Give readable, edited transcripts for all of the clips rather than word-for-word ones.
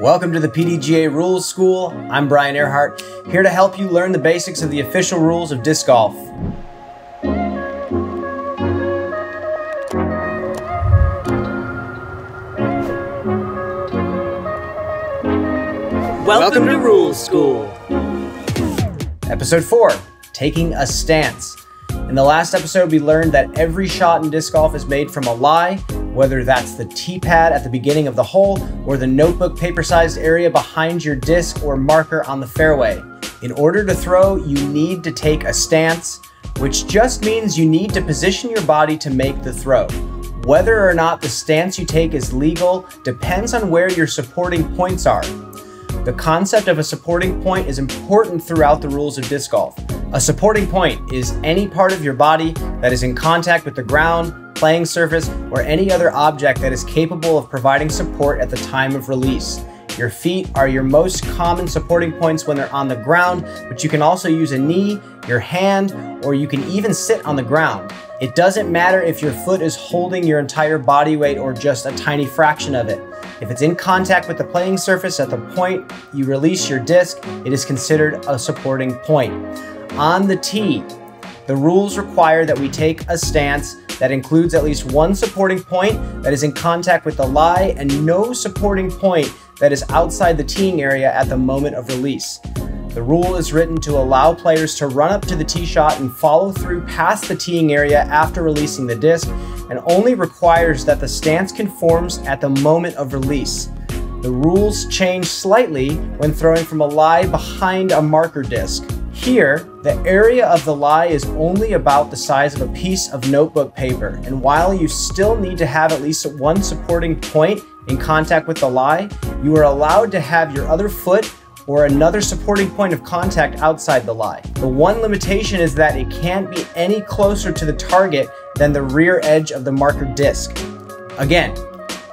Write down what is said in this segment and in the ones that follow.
Welcome to the PDGA Rules School. I'm Brian Earhart, here to help you learn the basics of the official rules of disc golf. Welcome to Rules School. Episode 4, Taking a Stance. In the last episode, we learned that every shot in disc golf is made from a lie, whether that's the tee pad at the beginning of the hole or the notebook paper-sized area behind your disc or marker on the fairway. In order to throw, you need to take a stance, which just means you need to position your body to make the throw. Whether or not the stance you take is legal depends on where your supporting points are. The concept of a supporting point is important throughout the rules of disc golf. A supporting point is any part of your body that is in contact with the ground, playing surface, or any other object that is capable of providing support at the time of release. Your feet are your most common supporting points when they're on the ground, but you can also use a knee, your hand, or you can even sit on the ground. It doesn't matter if your foot is holding your entire body weight or just a tiny fraction of it. If it's in contact with the playing surface at the point you release your disc, it is considered a supporting point. On the tee, the rules require that we take a stance that includes at least one supporting point that is in contact with the lie and no supporting point that is outside the teeing area at the moment of release. The rule is written to allow players to run up to the tee shot and follow through past the teeing area after releasing the disc, and only requires that the stance conforms at the moment of release. The rules change slightly when throwing from a lie behind a marker disc. Here, the area of the lie is only about the size of a piece of notebook paper, and while you still need to have at least one supporting point in contact with the lie, you are allowed to have your other foot or another supporting point of contact outside the lie. The one limitation is that it can't be any closer to the target than the rear edge of the marker disc. Again,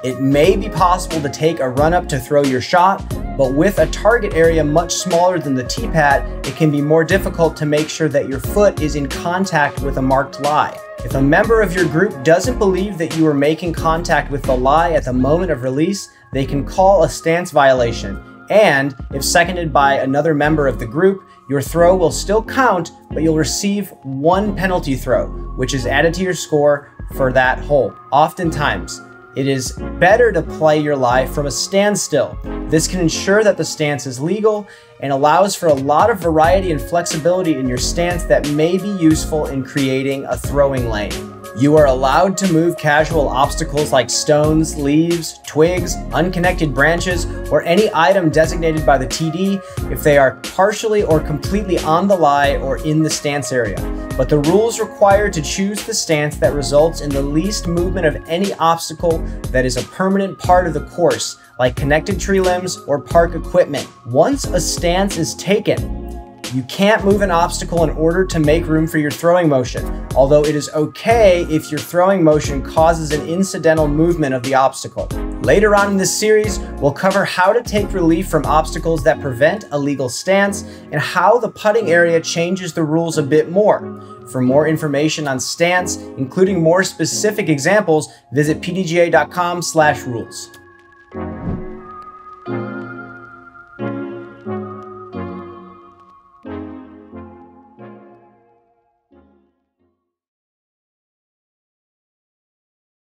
it may be possible to take a run-up to throw your shot, but with a target area much smaller than the tee pad, it can be more difficult to make sure that your foot is in contact with a marked lie. If a member of your group doesn't believe that you are making contact with the lie at the moment of release, they can call a stance violation. And if seconded by another member of the group, your throw will still count, but you'll receive one penalty throw, which is added to your score for that hole. Oftentimes, it is better to play your lie from a standstill. This can ensure that the stance is legal and allows for a lot of variety and flexibility in your stance that may be useful in creating a throwing lane. You are allowed to move casual obstacles like stones, leaves, twigs, unconnected branches, or any item designated by the TD if they are partially or completely on the lie or in the stance area. But the rules require to choose the stance that results in the least movement of any obstacle that is a permanent part of the course, like connected tree limbs or park equipment. Once a stance is taken, you can't move an obstacle in order to make room for your throwing motion, although it is okay if your throwing motion causes an incidental movement of the obstacle. Later on in this series, we'll cover how to take relief from obstacles that prevent a legal stance and how the putting area changes the rules a bit more. For more information on stance, including more specific examples, visit pdga.com/rules.